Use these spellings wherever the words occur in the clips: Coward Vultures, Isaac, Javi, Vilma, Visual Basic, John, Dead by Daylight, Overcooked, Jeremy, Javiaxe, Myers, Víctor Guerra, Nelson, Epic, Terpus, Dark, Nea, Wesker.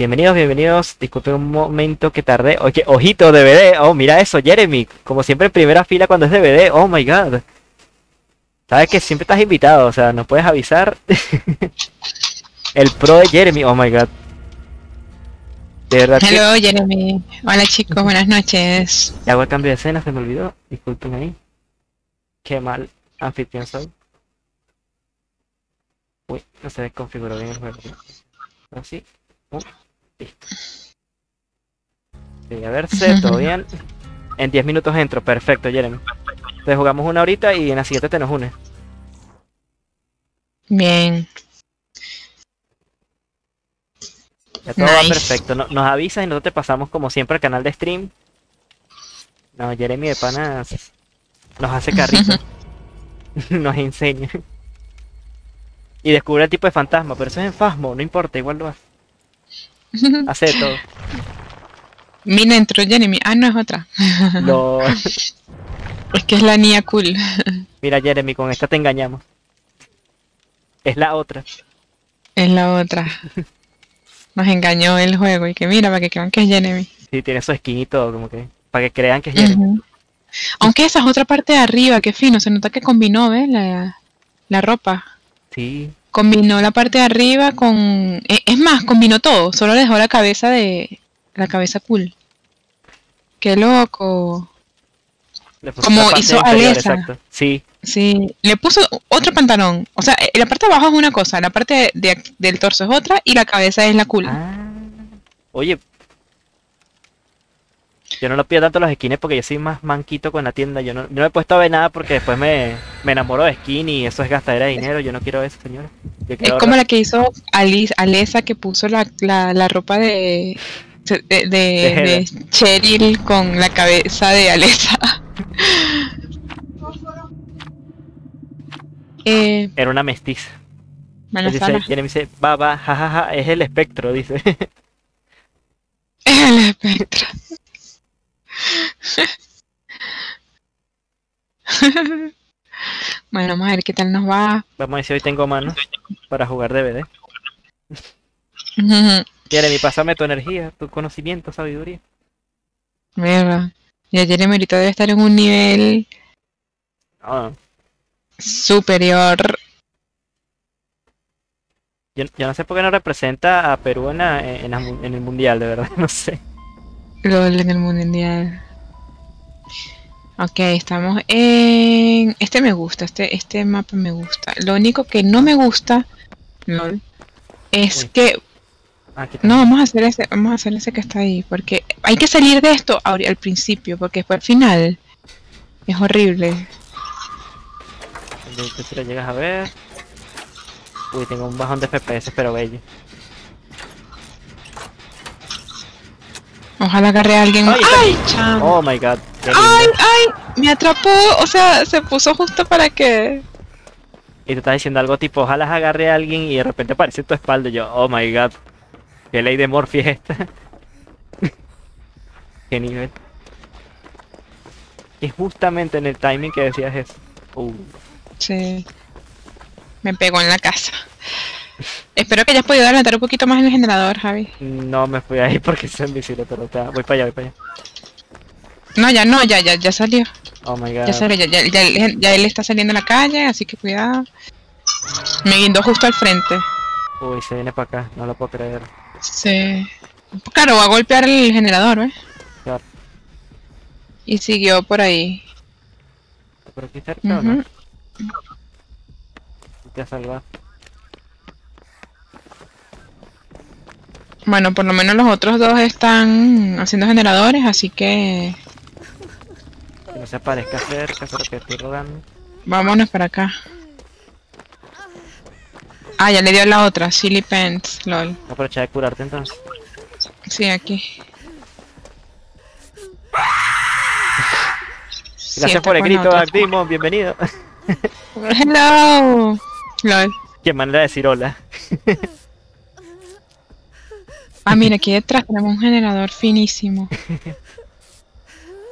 Bienvenidos, bienvenidos. Disculpen un momento que tardé. Oye, ojito, DVD. Oh, mira eso, Jeremy. Como siempre en primera fila cuando es DVD. Oh my god. Sabes que siempre estás invitado, o sea, nos puedes avisar. El pro de Jeremy. Oh my god. De verdad. Hello, que... Jeremy. Hola chicos, buenas noches. Ya hago el cambio de escena, se me olvidó. Disculpen ahí. Qué mal anfitrión soy. Uy, no se desconfiguró bien el juego. Así. Listo. Sí, a ver, todo bien. En 10 minutos entro, perfecto, Jeremy. Entonces jugamos una horita y en la siguiente te nos unes. Bien. Ya todo va perfecto. Nos avisas y nosotros te pasamos como siempre al canal de stream. No, Jeremy de panas nos hace carrito. Nos enseña. Y descubre el tipo de fantasma, pero eso es en Fasmo, no importa, igual lo hace. Hace todo. Mira, entró Jeremy. Ah, no, es otra. No. Es que es la Nea cool. Mira, Jeremy, con esta te engañamos. Es la otra. Es la otra. Nos engañó el juego. Y que mira, para que crean que es Jeremy. Sí, tiene su skin y todo, como que... Para que crean que es Jeremy. Aunque esa es otra parte de arriba, que fino. Se nota que combinó, ¿ves? La ropa. Sí. Combinó la parte de arriba con... Es más, combinó todo. Solo dejó la cabeza de... La cabeza cool. Qué loco. Como hizo Alexa. Sí. Sí. Le puso otro pantalón. O sea, la parte de abajo es una cosa. La parte del torso es otra. Y la cabeza es la cool. Ah, oye. Yo no lo pido tanto los skins porque yo soy más manquito con la tienda. Yo no he puesto a ver nada porque después me enamoro de skin y eso es gastadera de dinero. Yo no quiero eso, señora. Es como la que hizo Alexa, que puso la ropa de Cheryl con la cabeza de Alexa. Era una mestiza. Jeremy dice, baba, jajaja, es el espectro, dice. Es el espectro. Bueno, vamos a ver qué tal nos va. Vamos a ver si hoy tengo manos para jugar DVD. Jeremy, pásame tu energía, tu conocimiento, sabiduría. Mierda. Ya Jeremy ahorita debe estar en un nivel superior. Yo no sé por qué no representa a Perú en el mundial, de verdad, no sé. LOL, en el mundial. Ok, estamos en... Este me gusta, este mapa me gusta. Lo único que no me gusta, LOL, es que... No, vamos a hacer ese que está ahí, porque hay que salir de esto al principio, porque después al final es horrible. Si lo llegas a ver... Uy, tengo un bajón de FPS, pero bello. Ojalá agarre a alguien. ¡Ay, chamo! ¡Oh, my God! ¡Ay! Me atrapó, o sea, se puso justo para que... Y te estás diciendo algo tipo, ojalá agarre a alguien y de repente aparece en tu espalda y yo, ¡oh, my God! ¡Qué ley de Morphy es esta! ¡Qué nivel! Y justamente en el timing que decías eso. Sí. Me pegó en la casa. Espero que hayas podido adelantar un poquito más en el generador, Javi. No, me fui ahí porque es invisible, pero está... Voy para allá, voy para allá. No, ya salió. Oh my god. Ya salió, ya él está saliendo a la calle, así que cuidado. Me guindó justo al frente. Uy, se viene para acá, no lo puedo creer. Sí. Claro, va a golpear el generador, ¿eh? Claro. Y siguió por ahí. ¿Por aquí cerca o no? Te ha salvado. Bueno, por lo menos los otros dos están haciendo generadores, así que... Que no se aparezca cerca, pero que estoy rodando. Vámonos para acá. Ah, ya le dio la otra, Silly Pants, lol. Aprovecha de curarte entonces. Sí, aquí. Gracias por el grito, Dimon, bienvenido. Hello. Lol. Qué manera de decir hola. Ah, mira, aquí detrás tenemos un generador finísimo.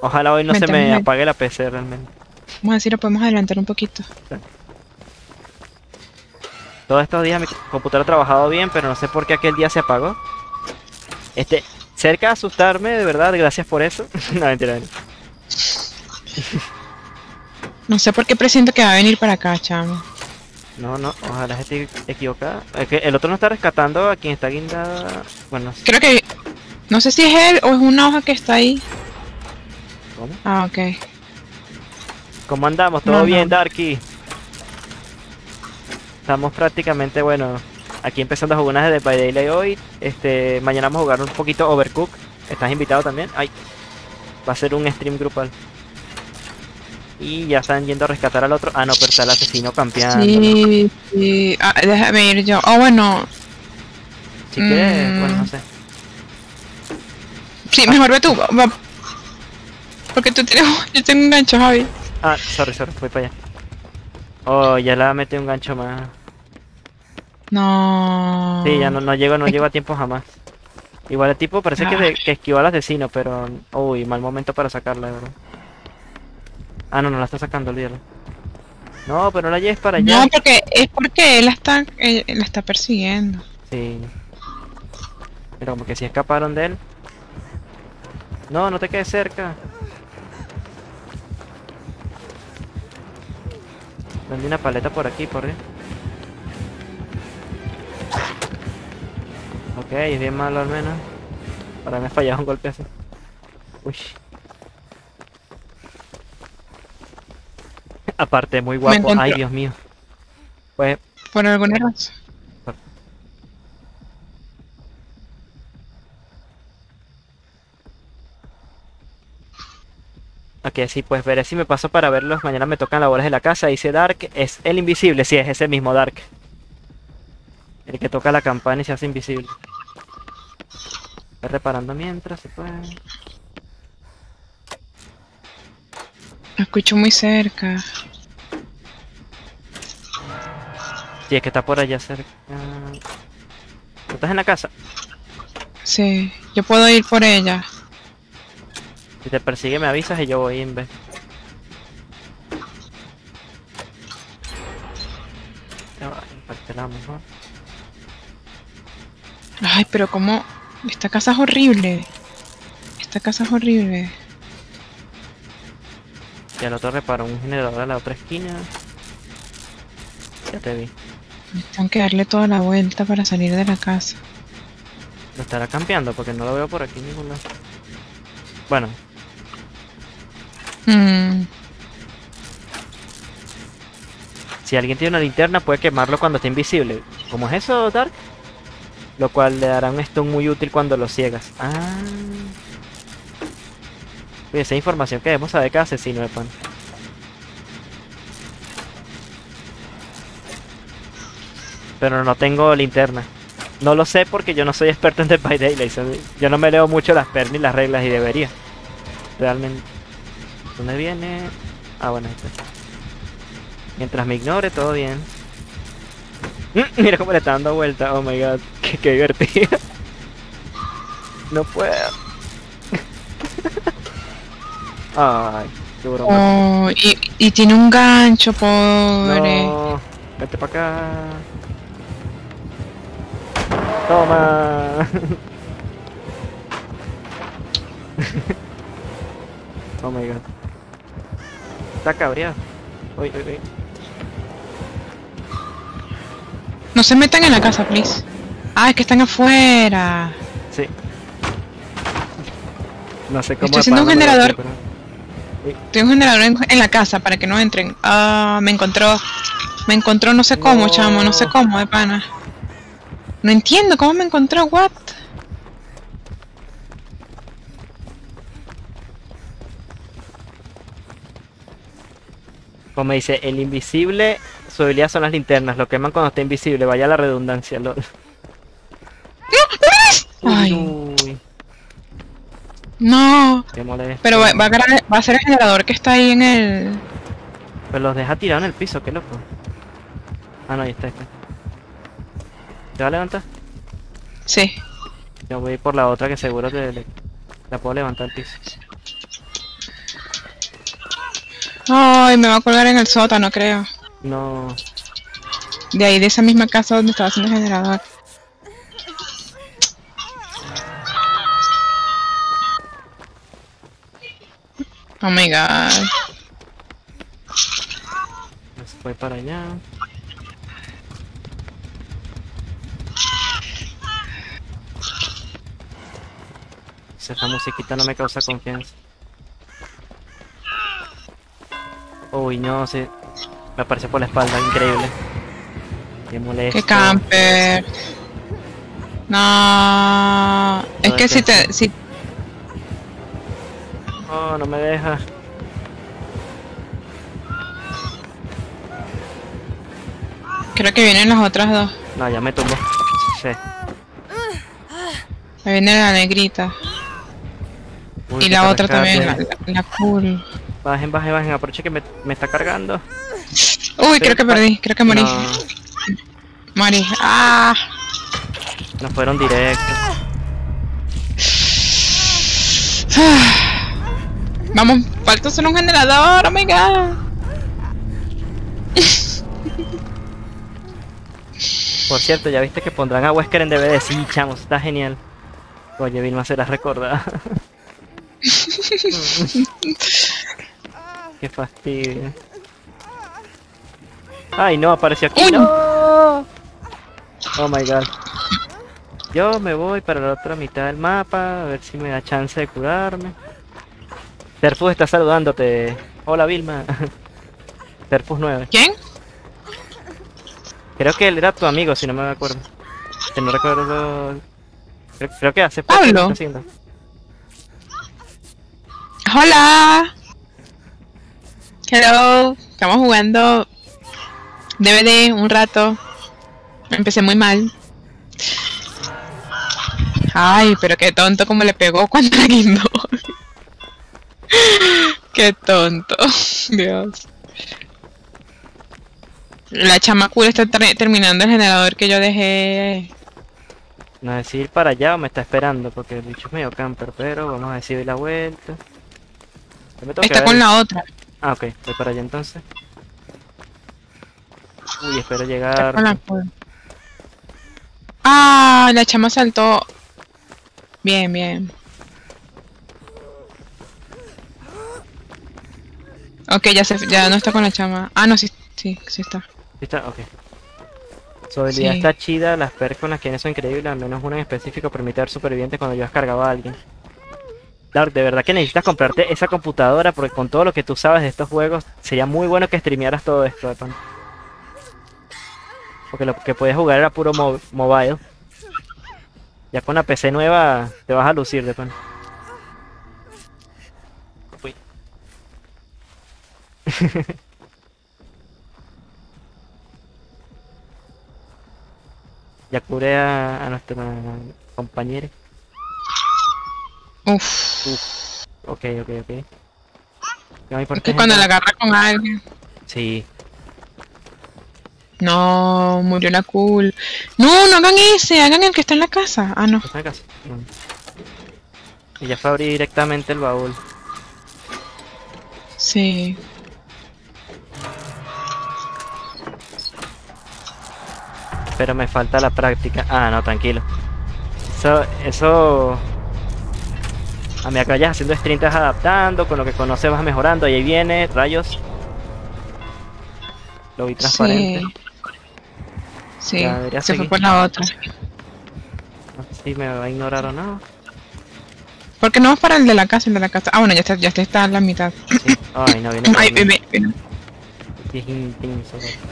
Ojalá hoy no se me apague la PC realmente. Vamos a ver si lo podemos adelantar un poquito. Todos estos días mi computadora ha trabajado bien, pero no sé por qué aquel día se apagó. Cerca de asustarme, de verdad, gracias por eso. No, mentira. No sé por qué presiento que va a venir para acá, chamo. No, no, ojalá esté equivocada. El otro no está rescatando a quien está guindada. Bueno, creo que... No sé si es él o es una hoja que está ahí. ¿Cómo? Ah, ok. ¿Cómo andamos? ¿Todo bien, Darky? Estamos prácticamente, bueno, aquí empezando a jugar unas de Dead by Daylight hoy. Mañana vamos a jugar un poquito Overcooked. ¿Estás invitado también? Ay. Va a ser un stream grupal. Y ya están yendo a rescatar al otro. Ah, no, pero está el asesino campeando. Sí, ¿no? Sí. Ah, déjame ir yo. Oh, bueno. Si quieres, bueno, no sé. Sí, mejor ve tú. Porque tú tienes... Yo tengo un gancho, Javi. Ah, sorry, voy para allá. Oh, ya la metí un gancho más. No. Sí, ya no llego a tiempo jamás. Igual el tipo parece que esquivó al asesino, pero... Uy, mal momento para sacarla, bro. Ah, no, no la está sacando, olvídalo. No, pero no la lleves para allá. No, porque es porque él la está persiguiendo. Sí. Pero como que sí escaparon de él. No, no te quedes cerca. Vendí una paleta por aquí, por ahí. Ok, es bien malo al menos. Ahora me he fallado un golpe así. Uy. Aparte, muy guapo. Ay, Dios mío. Pues... ¿Por alguna razón? Ok, sí, pues veré si me paso para verlos. Mañana me tocan labores de la casa. Dice Dark, es el invisible. Sí, es ese mismo Dark. El que toca la campana y se hace invisible. Voy reparando mientras se puede. Lo escucho muy cerca. Sí, es que está por allá cerca. ¿Tú estás en la casa? Sí, yo puedo ir por ella. Si te persigue me avisas y yo voy en vez. Ay, pero como... Esta casa es horrible. Esta casa es horrible. Y al otro reparó un generador a la otra esquina. Ya te vi. Tengo que darle toda la vuelta para salir de la casa. Lo estará campeando porque no lo veo por aquí ninguna. Bueno. Si alguien tiene una linterna puede quemarlo cuando esté invisible. ¿Cómo es eso, Dark? Lo cual le dará un stun muy útil cuando lo ciegas. Ah. Oye, esa información que debemos saber cada asesino de pan. Pero no tengo linterna. No lo sé porque yo no soy experto en Dead by Daylight. Yo no me leo mucho las perlas ni las reglas y debería. Realmente. ¿Dónde viene? Ah, bueno, este. Mientras me ignore, todo bien. Mira cómo le está dando vuelta. Oh my god, qué divertido. No puedo. Ay, qué broma. Oh, y tiene un gancho, pobre. No, vete para acá. Toma. Oh my god. Está cabreado. Uy, uy, uy. No se metan en la casa, please. Ah, es que están afuera. Sí. No sé cómo. Estoy haciendo un generador. Aquí, pero... Estoy un generador en la casa para que no entren. Ah, me encontró. Me encontró no sé cómo, no. Chamo, no sé cómo, de pana. No entiendo cómo me encontró, what? Como dice, el invisible, su habilidad son las linternas, lo queman cuando está invisible, vaya la redundancia, lol. Ay. Uy. No. Qué molesto. Pero va a ser el generador que está ahí en el... Pues los deja tirados en el piso, qué loco. Ah, no, ahí está, ahí está. ¿Te va a levantar? Sí. Yo voy a ir por la otra que seguro te la puedo levantar al piso. Ay, me va a colgar en el sótano, creo. No. De ahí, de esa misma casa donde estaba haciendo el generador. Oh my god. Nos fue para allá. Esa musiquita no me causa confianza. Uy, no, se... me apareció por la espalda, increíble. Qué molesto. Qué camper. No, es que si te... si... no, no me deja. Creo que vienen las otras dos. No, ya me tumbó. Sí. Me viene la negrita. Uy, y la otra también, la cool. Bajen, bajen, bajen, aproveche que me está cargando. Uy, creo que perdí, creo que morí. No. Morí, ah. Nos fueron directos. Vamos, falta solo un generador, oh my god. Por cierto, ya viste que pondrán a Wesker en DVD, sí, chamos, está genial. Oye, Vilma, serás recordada. Qué fastidio. Ay, no, apareció aquí. ¡No! Oh my god. Yo me voy para la otra mitad del mapa, a ver si me da chance de curarme. Terpus está saludándote. Hola, Vilma. Terpus 9. ¿Quién? Creo que él era tu amigo, si no me acuerdo. Si no recuerdo... Creo que hace poco. Pablo. Hola. Hello. Estamos jugando DVD un rato. Empecé muy mal. Ay, pero qué tonto como le pegó cuando la guindó. Qué tonto. Dios. La chama cool está terminando el generador que yo dejé. No sé si ir para allá o me está esperando, porque el bicho es medio camper, pero vamos a decir la vuelta. Está con la otra. Ah, ok, voy para allá entonces. Uy, espero llegar. Con la... ah, la chama saltó. Bien, bien. Ok, ya no está con la chama. Ah, no, sí está. Sí está, ok. Su habilidad está chida, las perks con las que son increíbles, al menos una en específico permite dar supervivientes cuando yo descargaba a alguien. Dark, de verdad que necesitas comprarte esa computadora, porque con todo lo que tú sabes de estos juegos, sería muy bueno que streamearas todo esto, de pan. Porque lo que puedes jugar era puro mobile. Ya con la PC nueva te vas a lucir, de pan. Uy. Ya curé a nuestra compañera. Uff. Ok. Es que cuando la agarra con alguien. Sí. No, murió la cool. No, no hagan ese, hagan el que está en la casa. Ah, no. Está en la casa. Y ya fue a abrir directamente el baúl. Sí. Pero me falta la práctica. Ah, no, tranquilo. Eso... a medida que vayas haciendo stream te vas adaptando, con lo que conoces vas mejorando. Y ahí viene, rayos. Lo vi transparente. Sí, sí. Se fue por la otra. No sé si me va a ignorar o no. ¿Por qué no vas para el de la casa? El de la casa. Ah, bueno, ya está en la mitad. Sí. Ay, no, viene. Ay, viene.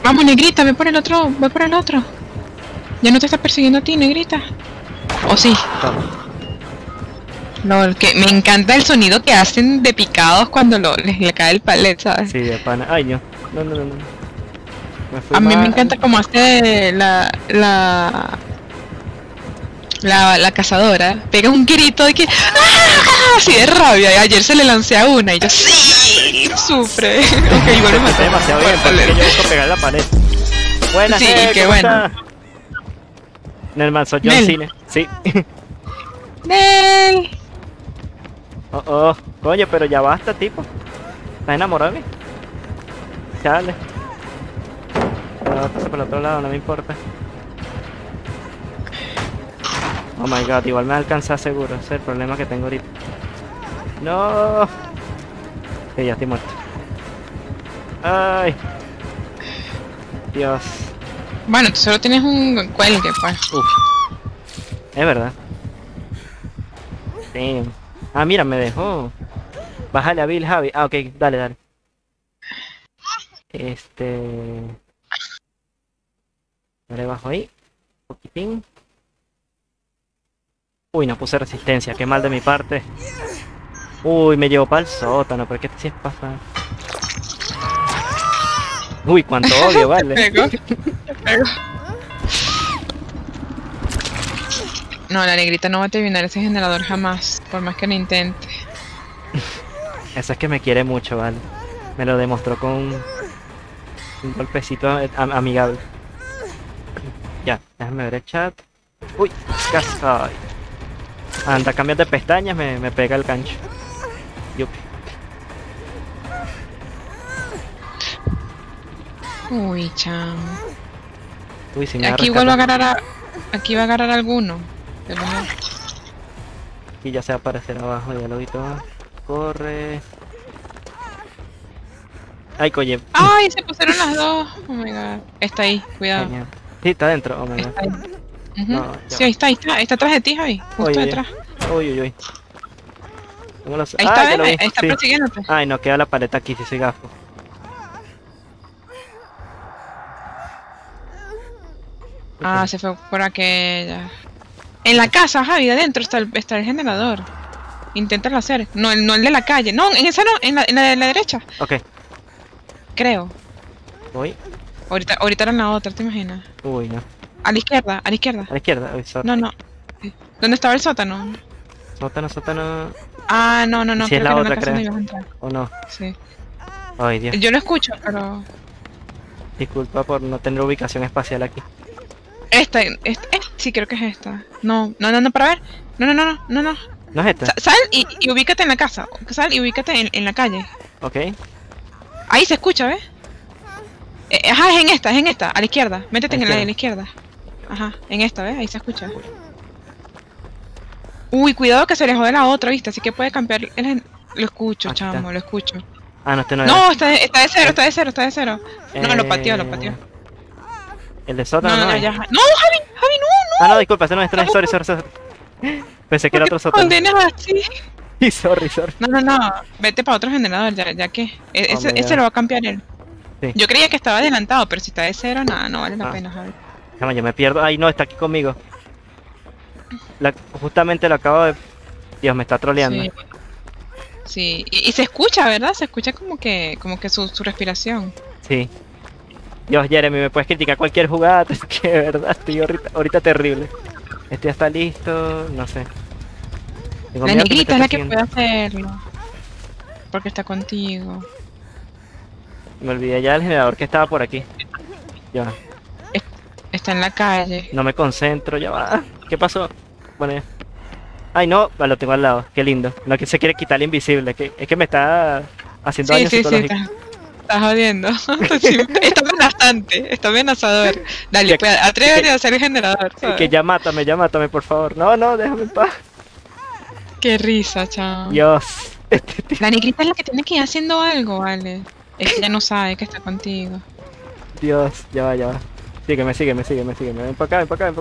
Vamos, negrita, ve por el otro, ve por el otro. Ya no te está persiguiendo a ti, negrita. ¿O sí? No, el que me encanta el sonido que hacen de picados cuando les cae el palet, ¿sabes? Sí, de pana. Ay, no. No. A mí me encanta como hace la cazadora. Pega un grito de que... ¡ah! Así de rabia. Ayer se le lancé a una y yo... ¡sí! Sufre. Ok, igual me maté demasiado bien, porque yo busco pegar la pared. Buenas, sí, qué bueno. Nelman, soy John Cine. Sí. Nel. Oh. Coño, pero ya basta, tipo. ¿Estás enamorado de mí? Chale. Pasa por el otro lado, no me importa. Oh my god, igual me alcanza seguro, ese es el problema que tengo ahorita. No. Sí, ya estoy muerto. Ay. Dios. Bueno, tú solo tienes un cuelgue, pues. Uf. Es verdad. Sí. Ah, mira, me dejó. Bájale a Bill, Javi. Ah, ok, dale, dale. Le bajo ahí. Un poquitín. Uy, no puse resistencia. Qué mal de mi parte. Uy, me llevo para el sótano. ¿Por qué te hacías pasar? Uy, cuánto odio, vale. Te pego. Te pego. No, la negrita no va a terminar ese generador jamás. Por más que lo intente. Esa es que me quiere mucho, vale. Me lo demostró con un golpecito amigable. Ya, déjame ver el chat. Uy, casi. Anda, cambias de pestañas, me pega el gancho. Yupi. Uy, chamo. Uy, si me aquí vuelvo a agarrar a... Aquí va a agarrar alguno. Pero no. Aquí ya se va a aparecer abajo, ya lo vi todo. Corre. Ay, coño. Ay, se pusieron las dos. Oh my god. Está ahí, cuidado. Genial. Sí, está adentro. Oh my god. Ahí. Uh-huh. No, sí, ahí está, ahí está. Está atrás de ti, Javi. Justo detrás. Uy, uy, uy. Los... Ahí está, ahí está persiguiéndote. Ay, no, queda la paleta aquí, si soy gafo. Ah, se fue por aquella. En la casa, Javi, adentro está el generador. Inténtalo hacer. No el de la calle. No, en esa no, en la de la derecha. Ok. Creo. Voy. Ahorita era en la otra, ¿te imaginas? Uy, no. A la izquierda, a la izquierda. A la izquierda, uy, sorry. No. ¿Dónde estaba el sótano? Sótano. Ah, no. Si es la otra, creo. ¿O no? Sí. Ay, Dios. Yo lo escucho, pero... Disculpa por no tener ubicación espacial aquí. Esta, sí, creo que es esta. No, para ver. No. No es esta. Sal y ubícate en la casa. Sal y ubícate en la calle. Ok. Ahí se escucha, ¿ves? Ajá, es en esta, a la izquierda. Métete en la izquierda. Ajá, en esta, ¿ves? Ahí se escucha. Uy, cuidado que se le jode la otra, ¿viste? Así que puede cambiar. Lo escucho, aquí, chamo, está. Lo escucho. Ah, no, este no es. No, está de cero. No, lo pateó. El de sótano no, ya. No, Javi, no. Ah, no, disculpa, ese no es, sorry. Pensé que era otro sótano. Condenas así. Y sorry. No, vete para otro generador, ya que... Ese lo va a cambiar él. Sí. Yo creía que estaba adelantado, pero si está de cero, nada, no vale la pena, Javi. No, yo me pierdo. Ay, no, está aquí conmigo. Justamente lo acabo de... Dios, me está troleando. Sí. Y se escucha, ¿verdad? Se escucha como que su respiración. Sí. Dios, Jeremy, me puedes criticar cualquier jugada, que de verdad estoy ahorita terrible. Este ya está listo, no sé. Tengo la negrita es la que puede hacerlo. Porque está contigo. Me olvidé ya del generador que estaba por aquí. Ya. Está en la calle. No me concentro, ya va. ¿Qué pasó? Bueno, ya. Ay, no, lo tengo al lado, qué lindo. No, que se quiere quitar el invisible, que es que me está haciendo daño psicológico. Sí. Estás jodiendo. Está amenazante, está amenazador. Dale, pues, atrévete a hacer el generador. ¿Sabes? Que ya mátame, por favor. No, déjame en paz. Qué risa, chao. Dios. La negrita es la que tiene que ir haciendo algo, vale. Es que ya no sabe que está contigo. Dios, ya va. Sígueme. Ven para acá.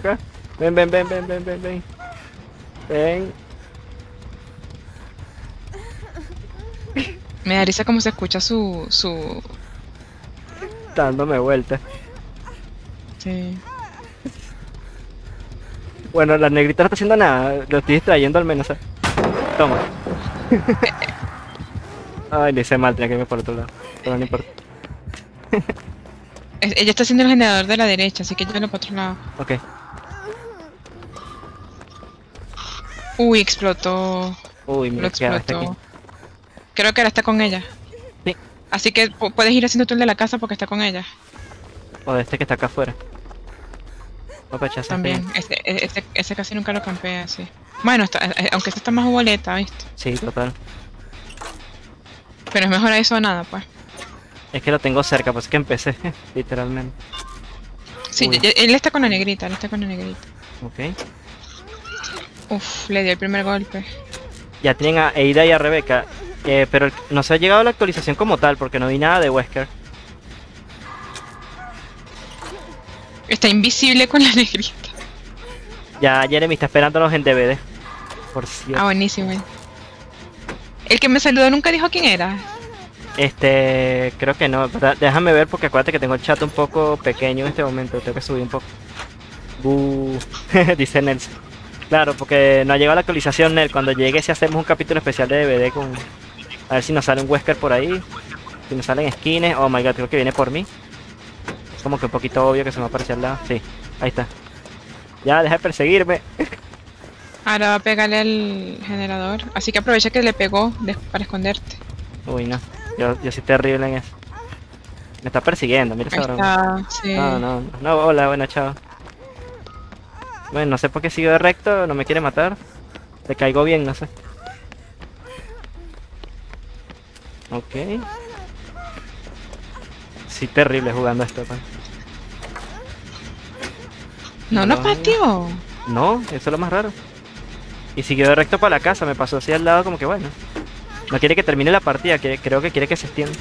Ven. Me da risa como se escucha su... Dándome vuelta. Sí. Bueno, la negrita no está haciendo nada. Lo estoy distrayendo al menos. Toma. Ay, le hice mal, tenía que irme por otro lado. Pero no importa. Ella está haciendo el generador de la derecha, así que yo lo para otro lado. Ok. Uy, explotó. Uy, me lo explotó. Creo que ahora está con ella. Sí. Así que puedes ir haciendo tú el de la casa porque está con ella. O de este que está acá afuera. También. Ese casi nunca lo campea, sí. Bueno, aunque este está más boleta, ¿viste? Sí, total. Pero es mejor eso o nada, pues. Es que lo tengo cerca, pues es que empecé, literalmente. Sí, él está con la negrita, Ok. Uf, le dio el primer golpe. Ya tienen a Eida y a Rebeca. Pero no se ha llegado a la actualización como tal, porque no vi nada de Wesker. Está invisible con la negrita. Ya Jeremy está esperándonos en DVD. Por cierto. Ah, buenísimo. El que me saludó nunca dijo quién era. Creo que no, ¿verdad? Déjame ver, porque acuérdate que tengo el chat un poco pequeño en este momento. Tengo que subir un poco. Dice Nelson. Claro, porque no ha llegado la actualización, Nel. Cuando llegue, si hacemos un capítulo especial de DVD con... A ver si nos sale un Wesker por ahí. Si nos salen skins. Oh my god, creo que viene por mí. Es como que un poquito obvio que se me va a aparecer al lado. Sí, ahí está. Ya, deja de perseguirme. Ahora va a pegarle al generador. Así que aprovecha que le pegó para esconderte. Uy, no. Yo soy terrible en eso. Me está persiguiendo, mira esa broma. Sí. No, hola, bueno, chao. Bueno, no sé por qué sigo de recto, no me quiere matar. Le caigo bien, no sé. Ok. Sí, terrible jugando esto, pan. No nos pateó. No, eso es lo más raro. Y siguió de recto para la casa, me pasó así al lado como que bueno. No quiere que termine la partida, creo que quiere que se extienda.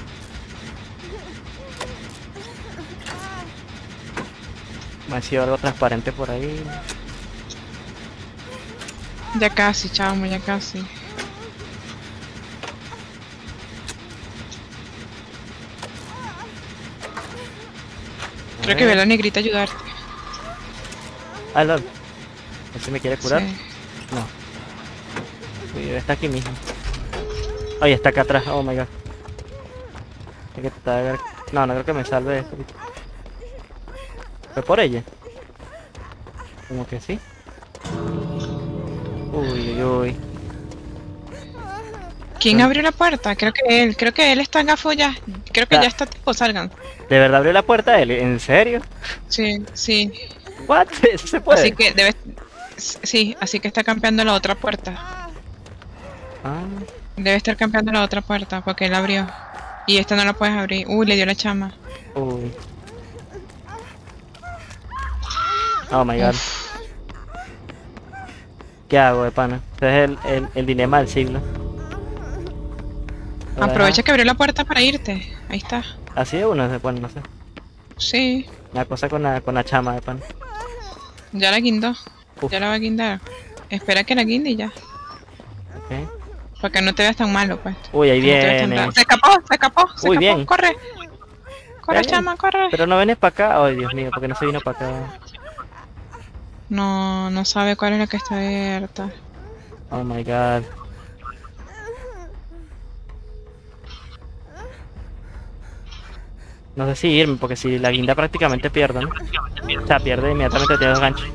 Me ha sido algo transparente por ahí. Ya casi, chamo, ya casi. Creo que ve a la negrita ayudarte. Ah, lol. ¿Ese me quiere curar? Sí. No. Uy, está aquí mismo. Ay, está acá atrás, oh my god. No, no creo que me salve de esto. ¿Fue por ella? Como que sí. Uy, uy. ¿Quién abrió la puerta? Creo que él está en gafo ya. Creo que ya está tipo salgan. ¿De verdad abrió la puerta él? ¿En serio? Sí, sí. ¿What? ¿Eso se puede? Así que debe... Sí, así que está campeando la otra puerta. Ah. Debe estar campeando la otra puerta, porque él abrió. Y esta no la puedes abrir. Uy, le dio la chama. Uy. Oh my god. ¿Qué hago, de pana? Este es el dilema del siglo. Aprovecha que abrió la puerta para irte. Ahí está. ¿Así de uno? Bueno, no sé. Sí. La cosa con la chama, de pana. Ya la guindó. Ya la va a guindar. Espera que la guinde y ya. Ok. Para que no te veas tan malo, pues. Uy, ahí viene. Se escapó, se escapó, se escapó. Bien. Corre. Corre, chama, corre. Pero no vienes para acá. Ay, Dios mío, porque no se vino para acá. No, no sabe cuál es la que está abierta. Oh my god. No sé si irme, porque si la guinda prácticamente pierdo, ¿no? O sea, pierde inmediatamente, tiene dos ganchos.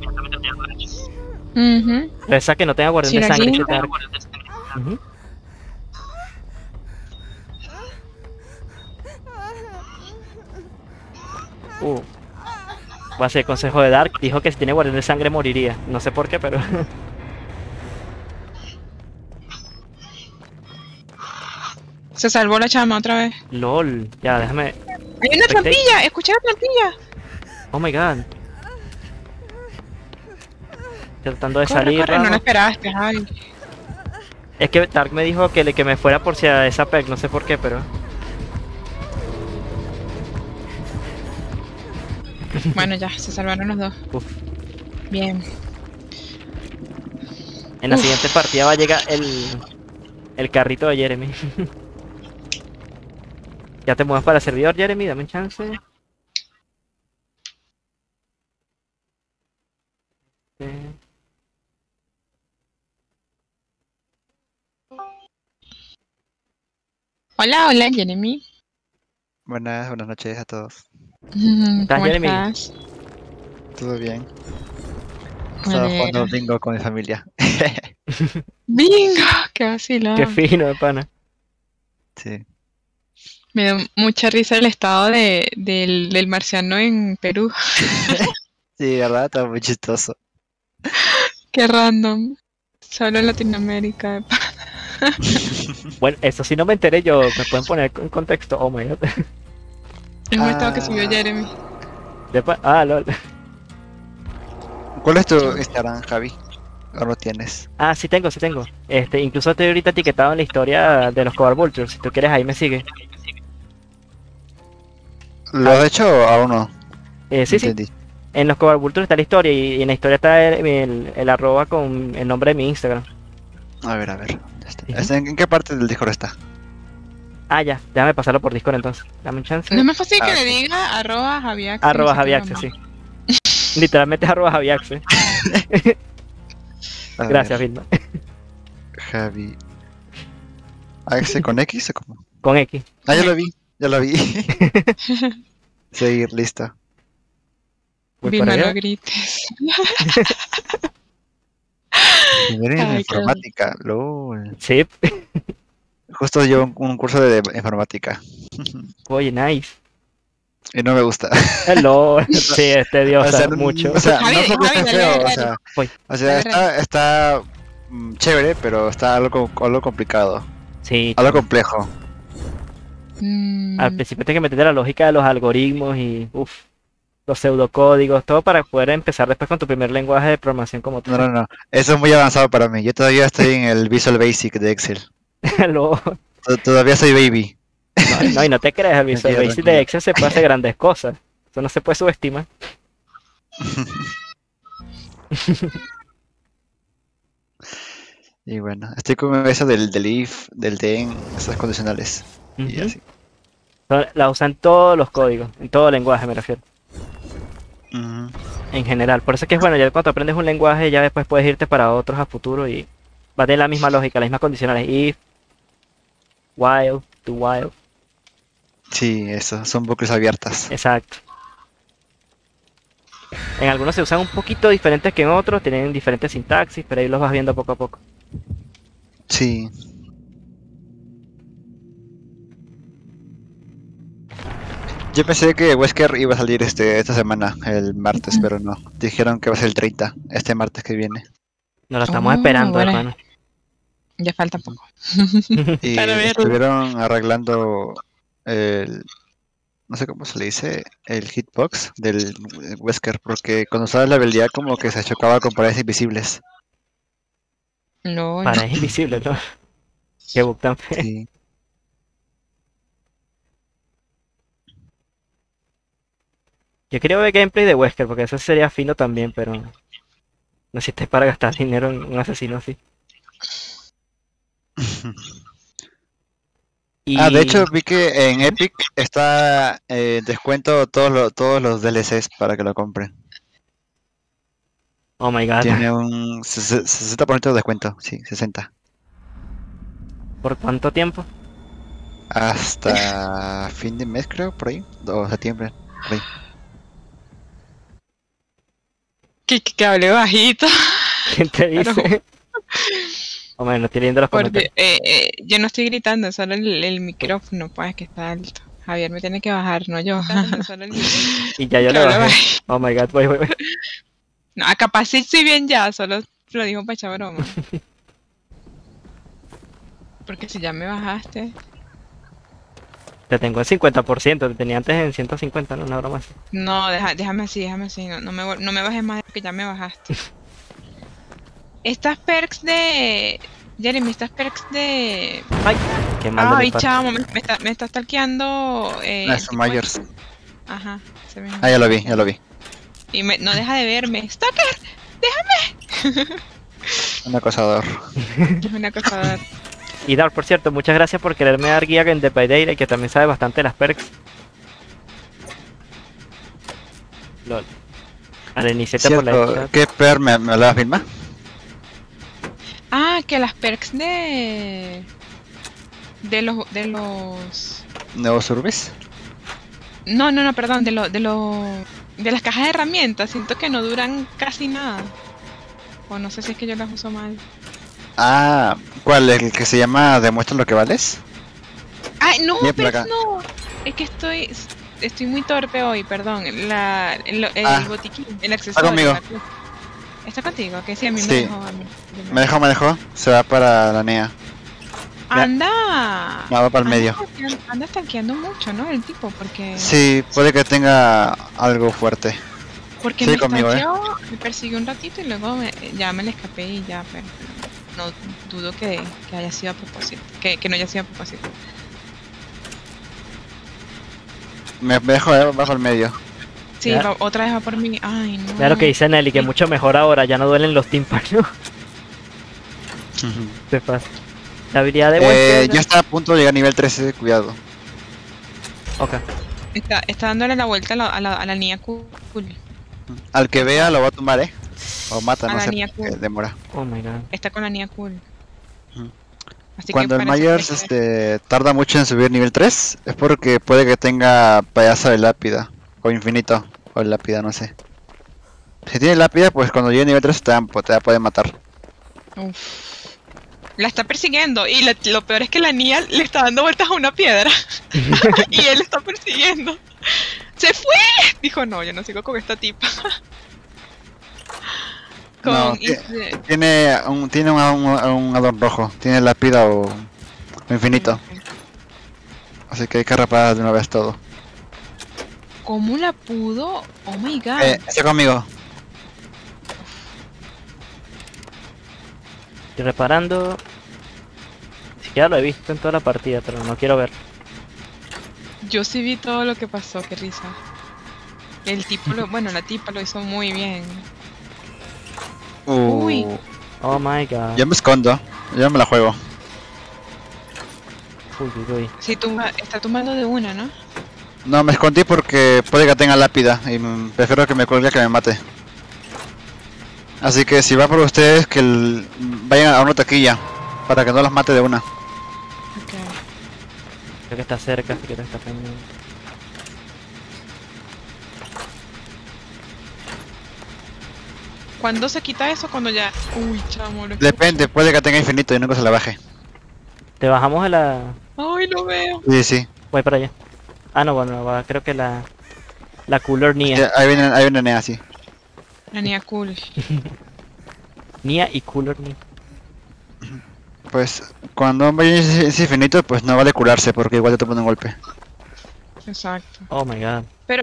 Pesa que no tenga guardián de sangre. Va a ser el consejo de Dark. Dijo que si tiene guardián de sangre moriría. No sé por qué, pero... Se salvó la chama otra vez. LOL. Ya, déjame... ¡Hay una trampilla! ¡Escuché la trampilla! Oh my god. Tratando de salir... Corre, no la esperaste, Javi. Es que Dark me dijo que me fuera por si a esa pec, no sé por qué, pero... Bueno, ya, se salvaron los dos. Uf. Bien. En la siguiente partida va a llegar el carrito de Jeremy. Ya te muevas para el servidor, Jeremy, dame un chance. Hola, hola, Jeremy. Buenas noches a todos. ¿Cómo estás? Todo bien. Estaba jugando bingo con mi familia. ¡Bingo! ¡Qué vacilón! ¡Qué fino, de pana! Sí. Me da mucha risa el estado del marciano en Perú. Sí, ¿verdad? Está muy chistoso. ¡Qué random! Solo en Latinoamérica, de pana. Bueno, eso sí no me enteré yo, me pueden poner en contexto, oh my god. Es un estado que subió Jeremy. Lol. ¿Cuál es tu Instagram, Javi? ¿O no tienes? Ah, sí tengo, sí tengo. Incluso estoy ahorita etiquetado en la historia de los Coward Vultures. Si tú quieres, ahí me sigue. ¿Lo has hecho o aún no? Sí, entendí. Sí. En los Coward Vultures está la historia y en la historia está el arroba con el nombre de mi Instagram. A ver. ¿En qué parte del Discord está? Ah, ya. Déjame pasarlo por Discord entonces. Dame un chance. No es más fácil que le diga arroba Javiaxe. Arroba Javiaxe, sí. Literalmente es arroba Javiaxe. Gracias, Vilma. Javi. ¿Axe con X o cómo? Con X. Ah, ya lo vi. Ya lo vi. Seguir, lista. Vilma, no grites. Ay, informática, qué... LOL. Sí. Justo yo un curso de informática. Oye, nice. Y no me gusta. LOL. Sí, este dios o sea, mucho. O sea, no solo está feo, o sea está chévere, pero está algo complicado. Sí. Algo complejo. Al principio tienes que meter la lógica de los algoritmos y los pseudocódigos, todo para poder empezar después con tu primer lenguaje de programación como tal. No, eso es muy avanzado para mí. Yo todavía estoy en el Visual Basic de Excel. Todavía soy baby. No, y no te creas, el Visual Basic de Excel se puede hacer grandes cosas. Eso no se puede subestimar. Y bueno, estoy con eso del if, del then, esas condicionales. Y así. La usan todos los códigos, en todo lenguaje me refiero. En general, por eso es que es bueno, ya cuando aprendes un lenguaje ya después puedes irte para otros a futuro y va a tener la misma lógica, las mismas condicionales, if, while, to while. Sí, eso, son bucles abiertas. Exacto. En algunos se usan un poquito diferentes que en otros, tienen diferentes sintaxis, pero ahí los vas viendo poco a poco. Sí. Yo pensé que Wesker iba a salir esta semana, el martes, pero no. Dijeron que va a ser el 30, este martes que viene. Nos lo estamos esperando, vale, hermano. Ya falta poco. Y estuvieron arreglando el... no sé cómo se le dice, el hitbox del Wesker, porque cuando usabas la habilidad como que se chocaba con paredes invisibles. No, paredes invisibles, ¿no? Qué bug tan feo. Sí. Yo quería ver gameplay de Wesker, porque eso sería fino también, pero... no existe para gastar dinero en un asesino así. Y... ah, de hecho vi que en Epic está descuento todos los DLCs para que lo compren. Oh my god. Tiene un 60% de descuento, sí, 60. ¿Por cuánto tiempo? Hasta fin de mes creo, por ahí, o septiembre, por ahí. Que hablé bajito. ¿Quién te dice? Hombre, no estoy leyendo los comentarios. Yo no estoy gritando, solo el micrófono, pues, que está alto. Javier me tiene que bajar, no yo. Solo el micrófono. Y ya yo lo bajé. Oh my god, voy. No, capaz sí, si bien ya, solo lo dijo para echar broma. Porque si ya me bajaste. Te tengo en 50%, te tenía antes en 150, no, una broma así. No, déjame así, no me bajes más de que ya me bajaste. Estas perks de... Jeremy, estas perks de... Ay, qué mal. Ay, chamo, me está stalkeando... es Myers. Ajá, se me... Ah, ya lo vi. Y no deja de verme. ¡Stalker! ¡Déjame! Un acosador. Y Dark, por cierto, muchas gracias por quererme dar guía en Dead by Daylight, que también sabe bastante de las perks. LOL. Al iniciarte por la izquierda. ¿Qué perk me hablabas, Vilma? Ah, que las perks de los nuevos urbes. No, perdón, de las cajas de herramientas. Siento que no duran casi nada. O no sé si es que yo las uso mal. Ah, ¿cuál? ¿El que se llama Demuestra lo que vales? Ay, no, pero no. Es que estoy muy torpe hoy, perdón. El botiquín, el accesorio. Está conmigo. Está contigo, que sí, a mí sí. Me dejó. Se va para la Nea. ¡Anda! No, va para el medio. Anda stalkeando mucho, ¿no? El tipo, porque... sí, puede que tenga algo fuerte. Porque sí, me estalló, me persiguió un ratito y luego ya me le escapé y ya, pero no dudo que haya sido a propósito, que no haya sido a propósito. Me dejo bajo el medio. Sí, claro. Otra vez va por mí. Ay, no. Claro que dice Nelly, que mucho mejor ahora, ya no duelen los timpanos. Te pasa. La habilidad de Wesker. Ya está a punto de llegar a nivel 13, cuidado. Ok. Está dándole la vuelta a la niña cool. Al que vea lo va a tumbar, o mata, a no sé, cool. Demora. Oh my god. Está con la niña cool. Así cuando que el Myers tarda mucho en subir nivel 3, es porque puede que tenga payaso de lápida, o infinito, o lápida, no sé. Si tiene lápida, pues cuando llegue a nivel 3 te puede matar. Uff. La está persiguiendo, y lo peor es que la niña le está dando vueltas a una piedra. Y él está persiguiendo. ¡Se fue! Dijo, no, yo no sigo con esta tipa. No, tiene un adorno rojo, tiene lápida o infinito. Así que hay que rapar de una vez todo. ¿Cómo la pudo? Oh my god. Está conmigo. Estoy reparando. Ya lo he visto en toda la partida, pero no quiero ver. Yo sí vi todo lo que pasó, qué risa. El tipo, bueno, la tipa lo hizo muy bien. Uy. Oh my god. Ya me escondo, ya me la juego. Uy. Sí, está tumbando de una, ¿no? No, me escondí porque puede que tenga lápida y prefiero que me cuelgue que me mate. Así que si va por ustedes, que vayan a una taquilla para que no las mate de una. Ok. Creo que está cerca, así que no está pendiente. ¿Cuándo se quita eso? Cuando ya... Uy, chamo, depende, puede que tenga infinito y nunca se la baje. ¿Te bajamos a la...? Ay, lo veo. Sí, sí. Voy para allá. Ah, no, bueno, creo que la cooler Nea. Sí, ahí viene Nea, sí. La Nea cool. Nea y cooler Nea. Pues, cuando vaya ese infinito, pues no vale curarse, porque igual te pone un golpe. Exacto. Oh my god. Pero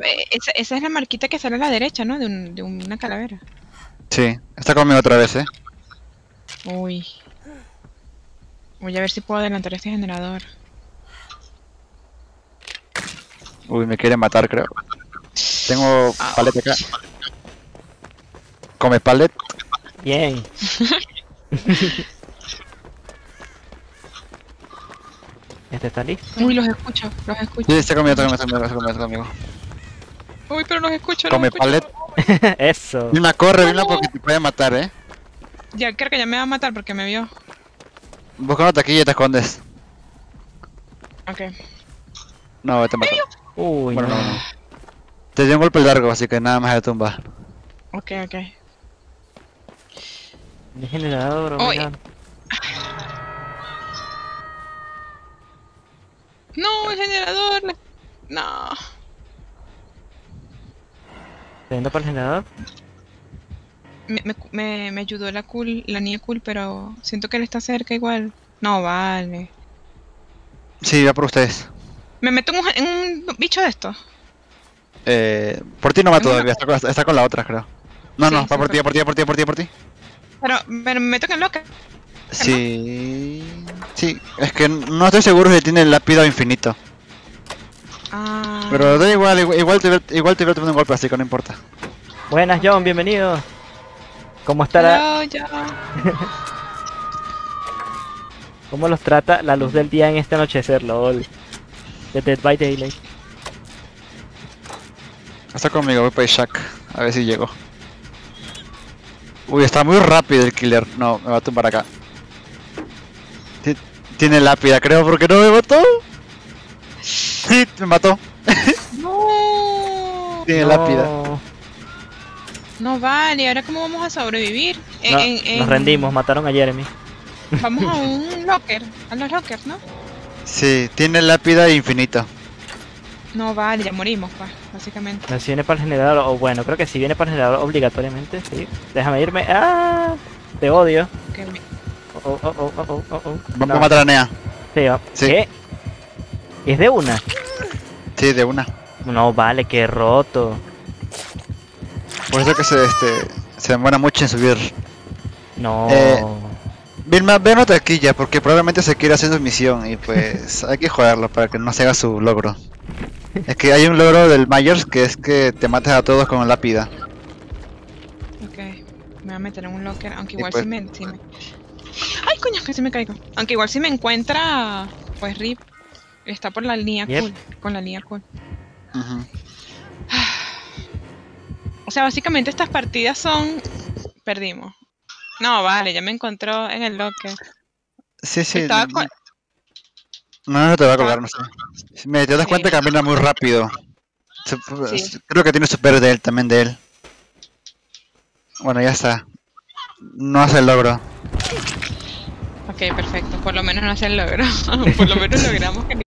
esa es la marquita que sale a la derecha, ¿no? De una calavera. Sí, está conmigo otra vez, Uy. Voy a ver si puedo adelantar este generador. Uy, me quieren matar, creo. Tengo paleta acá. Come palet. Bien. ¿Este está listo? Uy, los escucho. Sí, está conmigo, está conmigo. Uy, pero los escucho, come palet. Eso. Vilma, corre, Vilma, porque te puede matar, Ya, creo que ya me va a matar porque me vio. Busca una taquilla y te escondes. Ok. No, te mató. Uy, bueno, no. Te dio un golpe largo, así que nada más de tumba. Ok. El generador, No, el generador. No. ¿Te yendo para el generador? Me ayudó la niña cool, pero siento que él está cerca igual. No, vale. Sí, va por ustedes. ¿Me meto en un bicho de estos? Por ti no va todavía, está con la otra, creo. No, sí, no, va por ti. Pero me tocan loca. Sí. Sí, es que no estoy seguro si tiene el lápido infinito. Ah. Pero da igual te veo tomando un golpe, así que no importa. Buenas, John, bienvenido. ¿Cómo está ¿Cómo los trata la luz del día en este anochecer, lol? De Dead by Daylight. Está conmigo, voy para Isaac. A ver si llego. Uy, está muy rápido el killer. No, me va a tumbar acá. Tiene lápida, creo, porque no me mató. Sí, me mató. No. Tiene lápida. No vale, ¿ahora cómo vamos a sobrevivir? No, nos rendimos, mataron a Jeremy. Vamos a un locker, a los lockers, ¿no? Sí, tiene lápida infinito. No vale, ya morimos, pa, básicamente. No, si viene para el generador, o bueno, creo que si viene para el generador obligatoriamente, sí. Déjame irme. ¡Ah! Te odio. Okay. Oh. Vamos a matar a Nea. Sí, va. Sí. ¿Qué? ¿Es de una? Sí, de una. No vale, qué roto. Por eso que se demora mucho en subir. No. Vilma, ven otra aquí ya, porque probablemente se quiere hacer su misión y pues hay que joderlo para que no se haga su logro. Es que hay un logro del Myers que es que te mates a todos con lápida. Ok, me voy a meter en un locker, aunque igual pues, si me... ¡Ay, coño! Casi me caigo. Aunque igual si me encuentra, pues RIP. Está por la línea cool, con la línea cool. Uh-huh. O sea, básicamente estas partidas son... Perdimos. No, vale, ya me encontró en el locker. Sí, sí. Estaba con... No te va a colgar, no sé. Si me te das cuenta, camina muy rápido. Sí. Creo que tiene super de él, también de él. Bueno, ya está. No hace el logro. Ok, perfecto. Por lo menos no hace el logro. Por lo menos logramos que